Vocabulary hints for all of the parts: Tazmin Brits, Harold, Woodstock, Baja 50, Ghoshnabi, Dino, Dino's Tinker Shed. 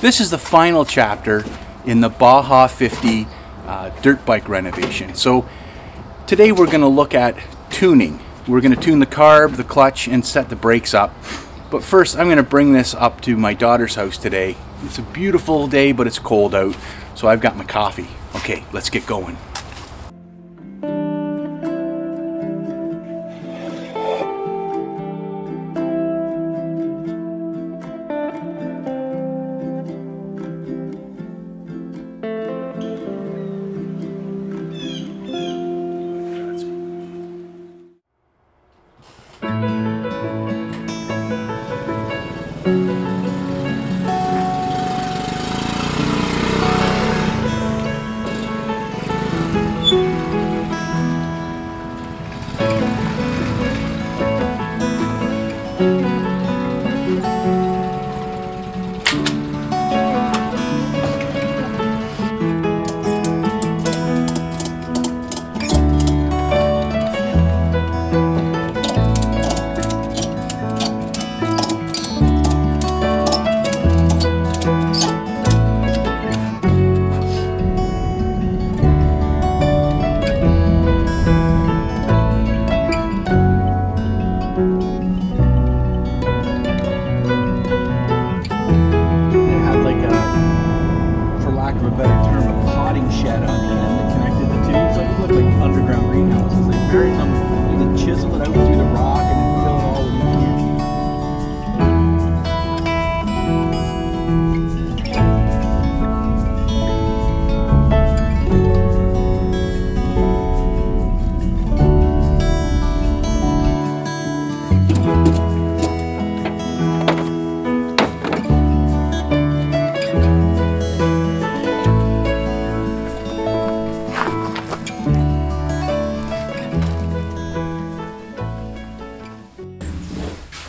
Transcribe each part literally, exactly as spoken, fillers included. This is the final chapter in the Baja fifty uh, dirt bike renovation. So today we're going to look at tuning. We're going to tune the carb, the clutch, and set the brakes up. But first I'm going to bring this up to my daughter's house today. It's a beautiful day, but it's cold out, so I've got my coffee. Okay, let's get going.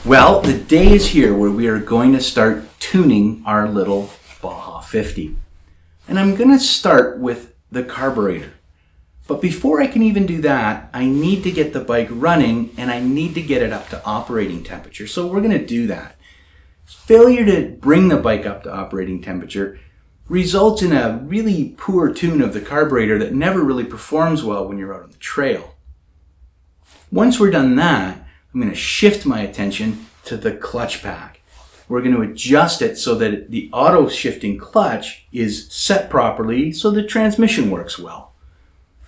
Well, the day is here where we are going to start tuning our little Baja fifty. And I'm going to start with the carburetor. But before I can even do that, I need to get the bike running and I need to get it up to operating temperature. So we're going to do that. Failure to bring the bike up to operating temperature results in a really poor tune of the carburetor that never really performs well when you're out on the trail. Once we're done that, I'm going to shift my attention to the clutch pack. We're going to adjust it so that the auto shifting clutch is set properly so the transmission works well.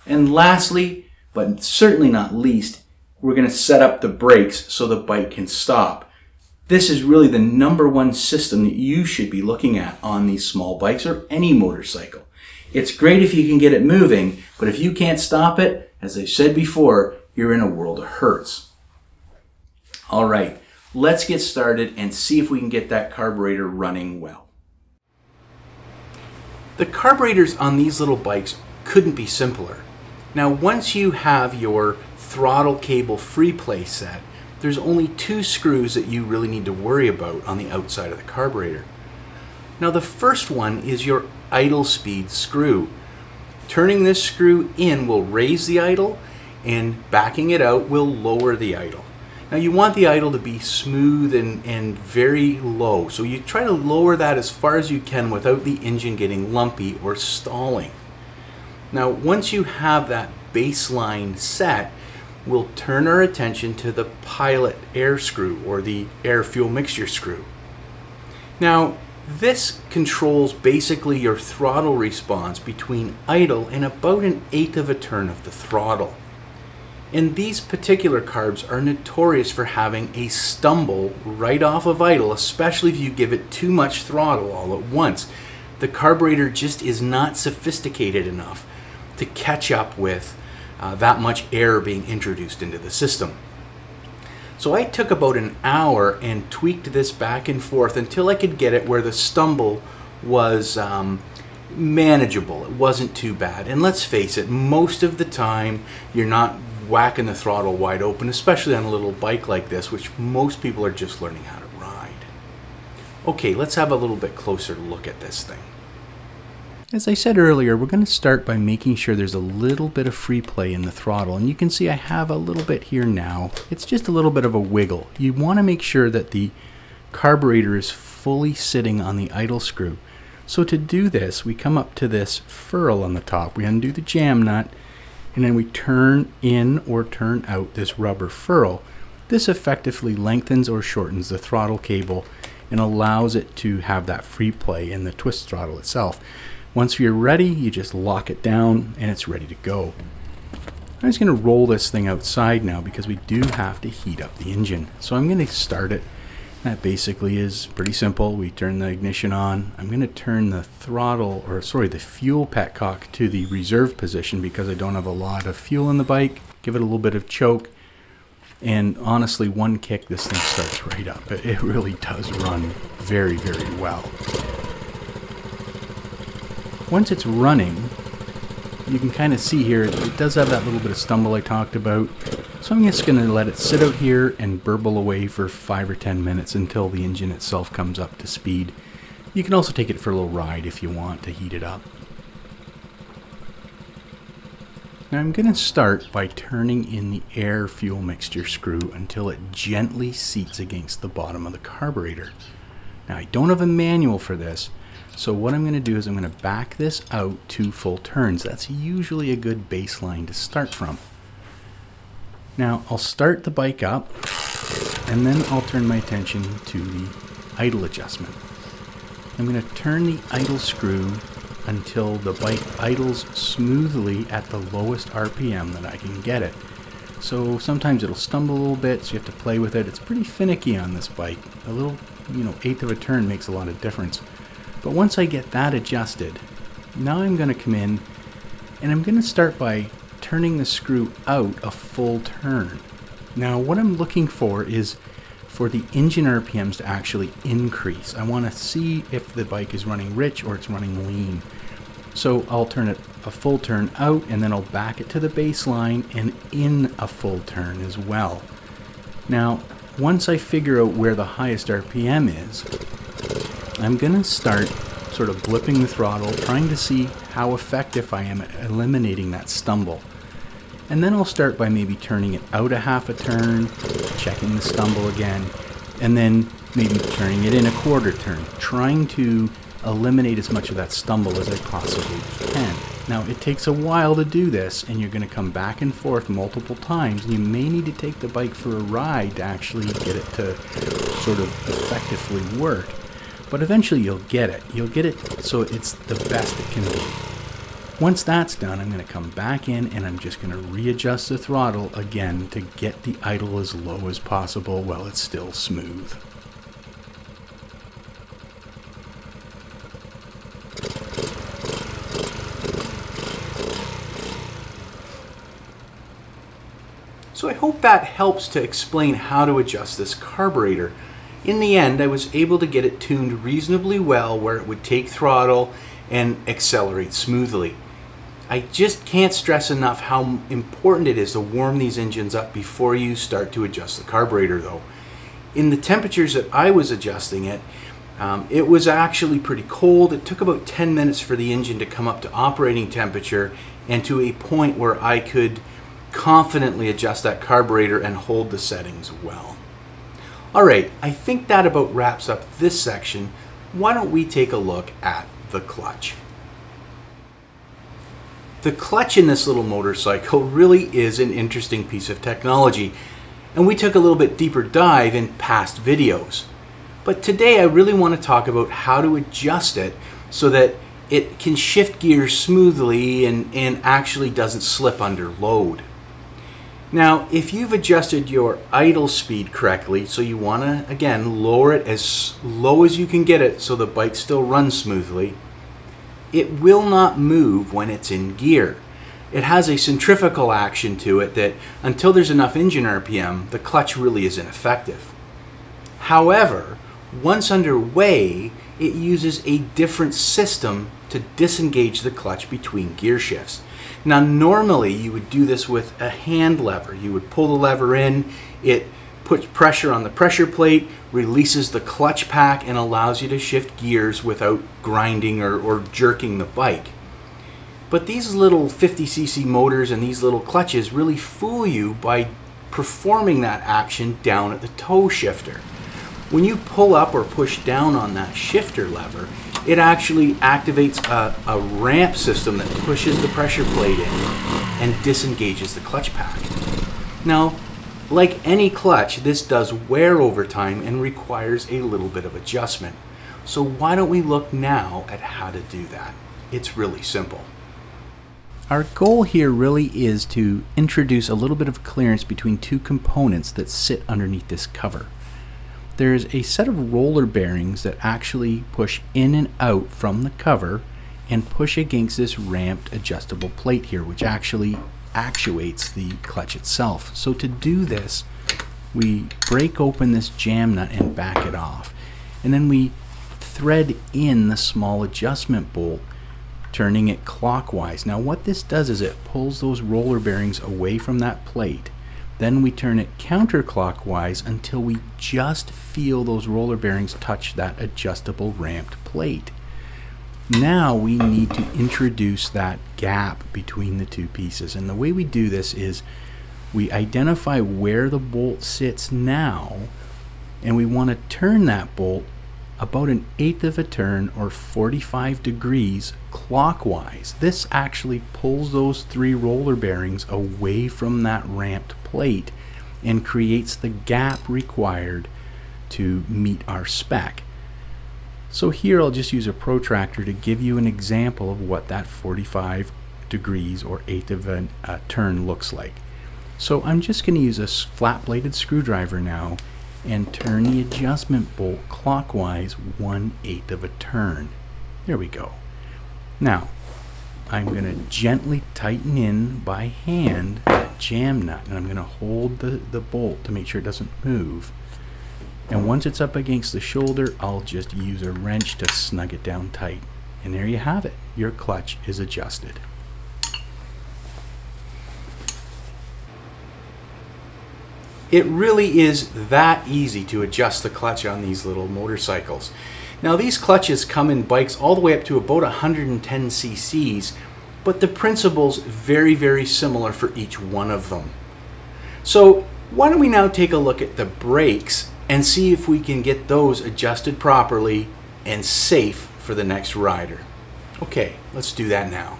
And lastly, but certainly not least, we're going to set up the brakes so the bike can stop. This is really the number one system that you should be looking at on these small bikes or any motorcycle. It's great if you can get it moving, but if you can't stop it, as I said before, you're in a world of hurts. All right, let's get started and see if we can get that carburetor running well. The carburetors on these little bikes couldn't be simpler. Now, once you have your throttle cable free play set, there's only two screws that you really need to worry about on the outside of the carburetor. Now, the first one is your idle speed screw. Turning this screw in will raise the idle, and backing it out will lower the idle. Now you want the idle to be smooth and, and very low, so you try to lower that as far as you can without the engine getting lumpy or stalling. Now once you have that baseline set, we'll turn our attention to the pilot air screw or the air fuel mixture screw. Now this controls basically your throttle response between idle and about an eighth of a turn of the throttle. And these particular carbs are notorious for having a stumble right off of idle, especially if you give it too much throttle all at once. The carburetor just is not sophisticated enough to catch up with uh, that much air being introduced into the system. So I took about an hour and tweaked this back and forth until I could get it where the stumble was um, manageable. It wasn't too bad. And let's face it, most of the time you're not whacking the throttle wide open, especially on a little bike like this, which most people are just learning how to ride. Okay, let's have a little bit closer look at this thing. As I said earlier, we're going to start by making sure there's a little bit of free play in the throttle, and you can see I have a little bit here now. It's just a little bit of a wiggle. You want to make sure that the carburetor is fully sitting on the idle screw. So to do this, we come up to this furl on the top, we undo the jam nut, and then we turn in or turn out this rubber furl. This effectively lengthens or shortens the throttle cable and allows it to have that free play in the twist throttle itself. Once you're ready, you just lock it down and it's ready to go. I'm just going to roll this thing outside now because we do have to heat up the engine. So I'm going to start it. That basically is pretty simple. We turn the ignition on. I'm going to turn the throttle, or sorry, the fuel petcock to the reserve position because I don't have a lot of fuel in the bike. Give it a little bit of choke. And honestly, one kick, this thing starts right up. It, it really does run very, very well. Once it's running, you can kind of see here, it does have that little bit of stumble I talked about. So I'm just going to let it sit out here and burble away for five or ten minutes until the engine itself comes up to speed. You can also take it for a little ride if you want to heat it up. Now I'm going to start by turning in the air fuel mixture screw until it gently seats against the bottom of the carburetor. Now I don't have a manual for this. So what I'm going to do is I'm going to back this out two full turns. That's usually a good baseline to start from. Now I'll start the bike up and then I'll turn my attention to the idle adjustment. I'm going to turn the idle screw until the bike idles smoothly at the lowest R P M that I can get it. So sometimes it'll stumble a little bit, so you have to play with it. It's pretty finicky on this bike. A little, you know, eighth of a turn makes a lot of difference. But once I get that adjusted, now I'm going to come in and I'm going to start by turning the screw out a full turn. Now what I'm looking for is for the engine R P Ms to actually increase. I want to see if the bike is running rich or it's running lean. So I'll turn it a full turn out and then I'll back it to the baseline and in a full turn as well. Now once I figure out where the highest R P M is, I'm going to start sort of blipping the throttle, trying to see how effective I am at eliminating that stumble. And then I'll start by maybe turning it out a half a turn, checking the stumble again, and then maybe turning it in a quarter turn, trying to eliminate as much of that stumble as I possibly can. Now it takes a while to do this, and you're going to come back and forth multiple times, and you may need to take the bike for a ride to actually get it to sort of effectively work. But eventually you'll get it. You'll get it so it's the best it can be. Once that's done, I'm going to come back in and I'm just going to readjust the throttle again to get the idle as low as possible while it's still smooth. So I hope that helps to explain how to adjust this carburetor. In the end, I was able to get it tuned reasonably well where it would take throttle and accelerate smoothly. I just can't stress enough how important it is to warm these engines up before you start to adjust the carburetor though. In the temperatures that I was adjusting it, um, it was actually pretty cold. It took about ten minutes for the engine to come up to operating temperature and to a point where I could confidently adjust that carburetor and hold the settings well. Alright, I think that about wraps up this section. Why don't we take a look at the clutch? The clutch in this little motorcycle really is an interesting piece of technology, and we took a little bit deeper dive in past videos. But today I really want to talk about how to adjust it so that it can shift gears smoothly and, and actually doesn't slip under load. Now, if you've adjusted your idle speed correctly, so you want to, again, lower it as low as you can get it so the bike still runs smoothly, it will not move when it's in gear. It has a centrifugal action to it that, until there's enough engine R P M, the clutch really is ineffective. However, once underway, it uses a different system to disengage the clutch between gear shifts. Now normally you would do this with a hand lever. You would pull the lever in, it puts pressure on the pressure plate, releases the clutch pack and allows you to shift gears without grinding or, or jerking the bike. But these little fifty C C motors and these little clutches really fool you by performing that action down at the toe shifter. When you pull up or push down on that shifter lever, it actually activates a, a ramp system that pushes the pressure plate in and disengages the clutch pack. Now, like any clutch, this does wear over time and requires a little bit of adjustment. So why don't we look now at how to do that? It's really simple. Our goal here really is to introduce a little bit of clearance between two components that sit underneath this cover. There's a set of roller bearings that actually push in and out from the cover and push against this ramped adjustable plate here, which actually actuates the clutch itself. So to do this, we break open this jam nut and back it off, and then we thread in the small adjustment bolt, turning it clockwise. Now what this does is it pulls those roller bearings away from that plate. Then we turn it counterclockwise until we just feel those roller bearings touch that adjustable ramped plate. Now we need to introduce that gap between the two pieces, and the way we do this is we identify where the bolt sits now, and we want to turn that bolt about an eighth of a turn, or forty-five degrees clockwise. This actually pulls those three roller bearings away from that ramped plate and creates the gap required to meet our spec. So here I'll just use a protractor to give you an example of what that forty-five degrees or eighth of a uh, turn looks like. So I'm just going to use a flat bladed screwdriver now and turn the adjustment bolt clockwise one eighth of a turn. There we go. Now I'm going to gently tighten in by hand that jam nut, and I'm going to hold the, the bolt to make sure it doesn't move. And once it's up against the shoulder, I'll just use a wrench to snug it down tight. And there you have it. Your clutch is adjusted. It really is that easy to adjust the clutch on these little motorcycles. Now these clutches come in bikes all the way up to about one hundred ten c c's, but the principle's very, very similar for each one of them. So why don't we now take a look at the brakes and see if we can get those adjusted properly and safe for the next rider. Okay, let's do that now.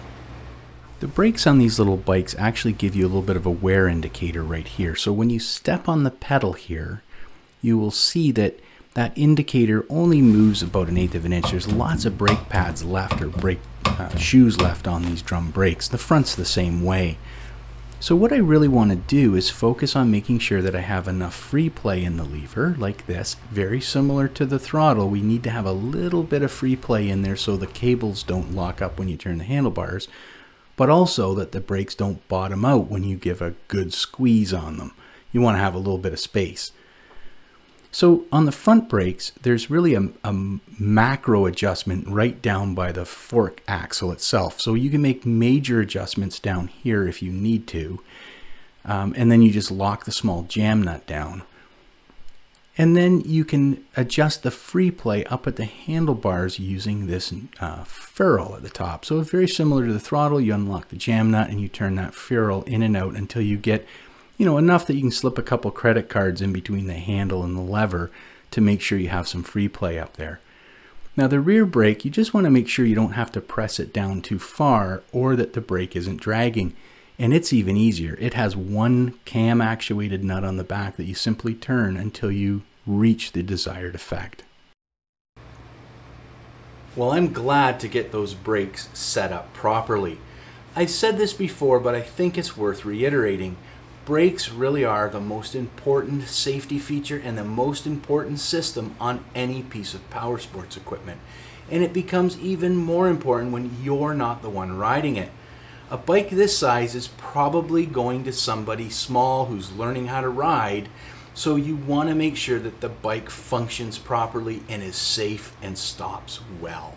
The brakes on these little bikes actually give you a little bit of a wear indicator right here. So when you step on the pedal here, you will see that that indicator only moves about an eighth of an inch. There's lots of brake pads left, or brake uh, shoes left on these drum brakes. The front's the same way. So what I really want to do is focus on making sure that I have enough free play in the lever, like this. Very similar to the throttle, we need to have a little bit of free play in there so the cables don't lock up when you turn the handlebars, but also that the brakes don't bottom out when you give a good squeeze on them. You want to have a little bit of space. So on the front brakes, there's really a, a macro adjustment right down by the fork axle itself. So you can make major adjustments down here if you need to. Um, and then you just lock the small jam nut down. And then you can adjust the free play up at the handlebars using this uh, ferrule at the top. So very similar to the throttle, you unlock the jam nut and you turn that ferrule in and out until you get, you know, enough that you can slip a couple credit cards in between the handle and the lever to make sure you have some free play up there. Now the rear brake, you just want to make sure you don't have to press it down too far or that the brake isn't dragging. And it's even easier. It has one cam actuated nut on the back that you simply turn until you reach the desired effect. Well, I'm glad to get those brakes set up properly. I've said this before, but I think it's worth reiterating. Brakes really are the most important safety feature and the most important system on any piece of power sports equipment. And it becomes even more important when you're not the one riding it. A bike this size is probably going to somebody small who's learning how to ride, so you want to make sure that the bike functions properly and is safe and stops well.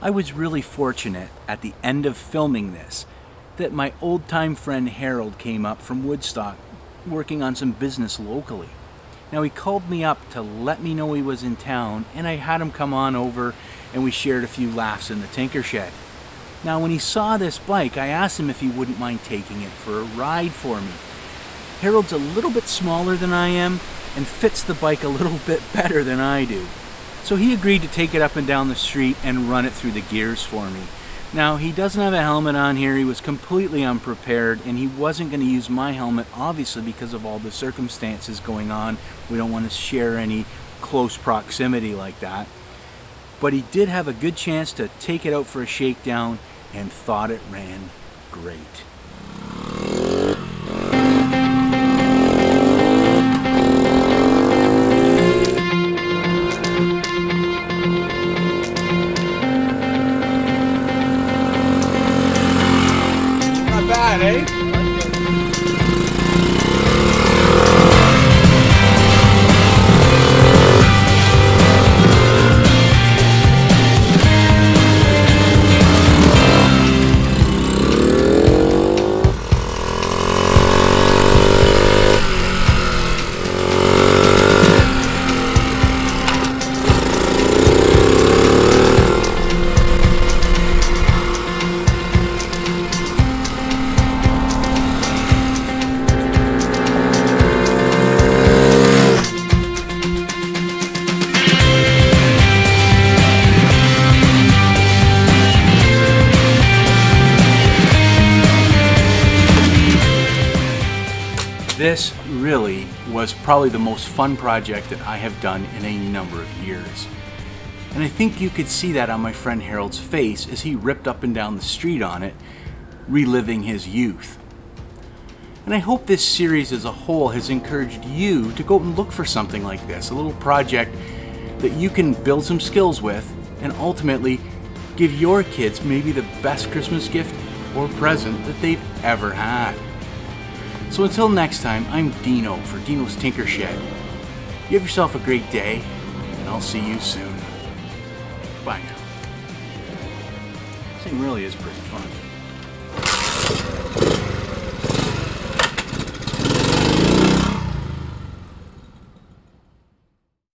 I was really fortunate at the end of filming this that my old-time friend Harold came up from Woodstock working on some business locally. Now he called me up to let me know he was in town, and I had him come on over and we shared a few laughs in the Tinker Shed. Now when he saw this bike, I asked him if he wouldn't mind taking it for a ride for me. Harold's a little bit smaller than I am and fits the bike a little bit better than I do. So he agreed to take it up and down the street and run it through the gears for me. Now, he doesn't have a helmet on here. He was completely unprepared, and he wasn't going to use my helmet, obviously, because of all the circumstances going on. We don't want to share any close proximity like that. But he did have a good chance to take it out for a shakedown and thought it ran great. This really was probably the most fun project that I have done in a number of years. And I think you could see that on my friend Harold's face as he ripped up and down the street on it, reliving his youth. And I hope this series as a whole has encouraged you to go and look for something like this, a little project that you can build some skills with and ultimately give your kids maybe the best Christmas gift or present that they've ever had. So until next time, I'm Dino for Dino's Tinker Shed. You have yourself a great day, and I'll see you soon. Bye now. This thing really is pretty fun.